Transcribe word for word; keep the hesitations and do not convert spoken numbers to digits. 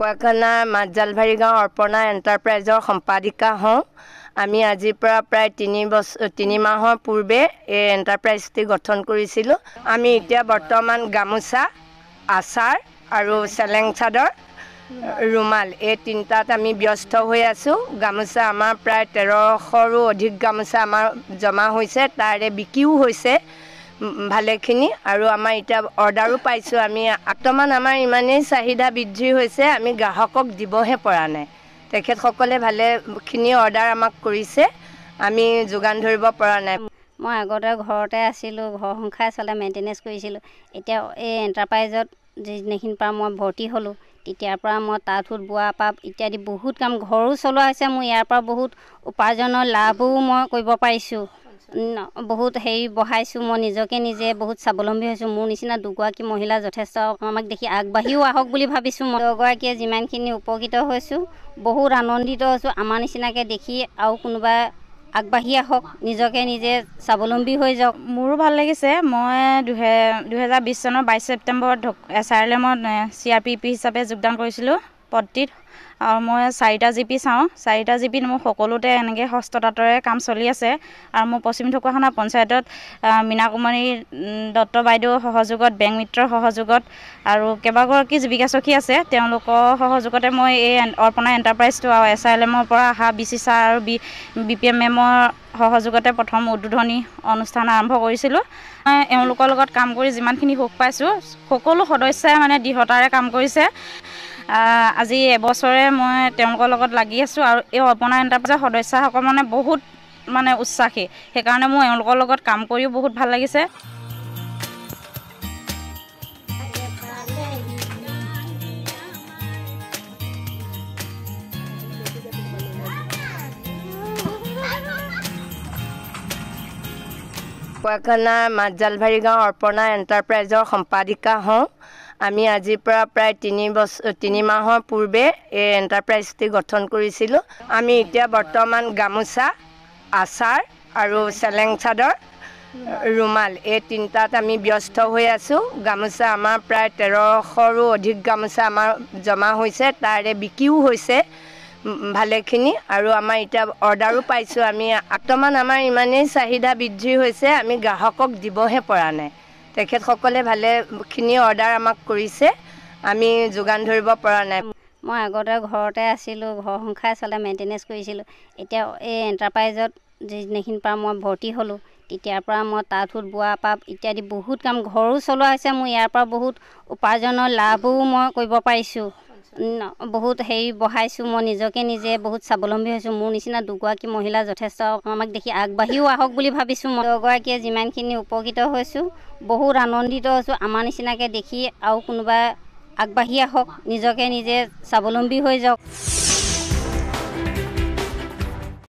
পয়খানা মাজলভাৰী গাঁও অপৰ্ণা এণ্টাৰপ্ৰাইজৰ সম্পাদিকা হওঁ আমি আজি পৰা প্ৰায় তিনি মাহৰ পূৰ্বে এই এণ্টাৰপ্ৰাইজটি গঠন কৰিছিলো আমি এতিয়া বৰ্তমান গামোচা আচাৰ আৰু চেলেং চাদৰ ৰুমাল এই তিনটাত আমি ব্যস্ত হৈ আছো গামোচা আমাৰ প্ৰায় তেৰশৰো অধিক গামোচা আমাৰ জমা হৈছে তাৰে বিকিও হৈছে ভালেখিনি আৰু আমাৰ এটা অৰ্ডাৰো পাইছো আমি আত্মমান আমাৰ ইমানে চাহিদা বৃদ্ধি হৈছে আমি গ্ৰাহকক দিবহে পৰা নাই তেখেত সকলে ভালেখিনি অৰ্ডাৰ আমাক কৰিছে আমি যোগান ধৰিব পৰা নাই মই আগতে ঘৰতে আছিলো ঘৰ সংখ্যাই চলে মেইনটেনেন্স কৰিছিলো এতিয়া এই এণ্টাৰপ্ৰাইজত যেনেখিনি পৰা মই ভৰ্তি হলো এতিয়া পৰা মই তাঁতত বোৱা পাপ ইত্যাদি বহুত কাম ঘৰো চলোৱা আছে মই ইয়াৰ পৰা বহুত উপাৰ্জনৰ লাভো মই কৰিব পাৰিছো বহুত হেৰি বহাইছো মই নিজকে নিজে বহুত স্বাৱলম্বী হৈছো মোৰ নিচিনা দুগৰাকী মহিলা যথেষ্ট আমাক দেখি আগবাঢ়িও আহক বুলি ভাবিছো মই দুগৰাকীয়ে যিমানখিনি উপকৃত হৈছো বহুত আনন্দিত হৈছো আমাৰ নিচিনাকে দেখি আৰু কোনোবা আগবাঢ়ি আহক নিজকে নিজে স্বাৱলম্বী হৈ যাওক মোৰ ভাল লাগিছে মই দুই হাজাৰ বিশ চনৰ বাইশ সেপ্টেম্বৰত এছআৰএলএম চিআৰপিপি হিচাপে যোগদান কৰিছিলো পদটিত আৰু মই চাৰিটা জিপি চাও চাৰিটা জিপি মই সকলোতে এনেকৈ হস্ততাঁতৰে কাম চলি আছে আৰু মই পশ্চিম ঢকুৱাখানা পঞ্চায়তত মিনাকুমাৰী দত্ত বাইদেউ সহযোগত বেংক মিত্ৰৰ সহযোগত আৰু কেবাগৰাকী জীৱিকা সখী আছে তেওঁলোকৰ সহযোগতে মই এই অপৰ্ণা এণ্টাৰপ্ৰাইজটো আৰু এছআৰএলএমৰ পৰা আহা বিচিচা আৰু বিপিএমএমৰ সহযোগতে প্ৰথম উদ্বোধনী অনুষ্ঠান আৰম্ভ কৰিছিলো এওঁলোকৰ লগত কাম কৰি যিমানখিনি সুখ পাইছো সকলো সদস্যই মানে দিহতাৰে কাম কৰিছে আজি এবছৰে মই তেওঁলোকৰ লগত লাগি আছো আৰু এই অপৰ্ণা এণ্টাৰপ্ৰাইজৰ সদস্যসকল মানে বহুত মানে উৎসাহী সেই কাৰণে মই তেওঁলোকৰ লগত কাম কৰি বহুত ভাল লাগিছে পয়খানা মাজলভাৰী গাঁও অপৰ্ণা এণ্টাৰপ্ৰাইজৰ সম্পাদিকা হওঁ আমি আজি পৰা প্ৰায় তিনি মাহৰ পূৰ্বে এই এণ্টাৰপ্ৰাইজটি গঠন কৰিছিলো আমি এতিয়া বৰ্তমান গামোচা আচাৰ আৰু চেলেং চাদৰ ৰুমাল এই তিনটাত আমি ব্যস্ত হৈ আছো গামোচা আমাৰ প্ৰায় তেৰশৰো অধিক গামোচা আমাৰ জমা হৈছে তাৰে বিকিও হৈছে ভালেখিনি আৰু আমাৰ এটা অৰ্ডাৰো পাইছো আমি আত্মমান আমাৰ ইমানে চাহিদা বৃদ্ধি হৈছে আমি গ্ৰাহকক দিবহে পৰা নাই তেখেত সকলে ভালেখিনি অৰ্ডাৰ আমাক কৰিছে আমি যোগান ধৰিব পৰা নাই মই আগতে ঘৰতে আছিলো ঘৰ সংখ্যাই চলে মেইনটেনেন্স কৰিছিলো এতিয়া এই এণ্টাৰপ্ৰাইজত যেনেখিনি পৰা মই ভৰ্তি হলো তেতিয়া পৰা মই তাঁতত বোৱা পাপ ইত্যাদি বহুত কাম ঘৰো চলোৱা আছে মই ইয়াৰ পৰা বহুত উপাৰ্জনৰ লাভো মই কৰিব পাৰিছো বহুত হেৰি বহাইছো মই নিজকে নিজে বহুত স্বাৱলম্বী হৈছো মোৰ নিচিনা দুগৰাকী মহিলা যথেষ্ট আমাক দেখি আগবাঢ়িও আহক বুলি ভাবিছো মই দুগৰাকীয়ে যিমানখিনি উপকৃত হৈছো বহুত আনন্দিত হৈছো আমাৰ নিচিনাকে দেখি আৰু কোনোবা আগবাঢ়ি আহক নিজকে নিজে স্বাৱলম্বী হৈ যাওক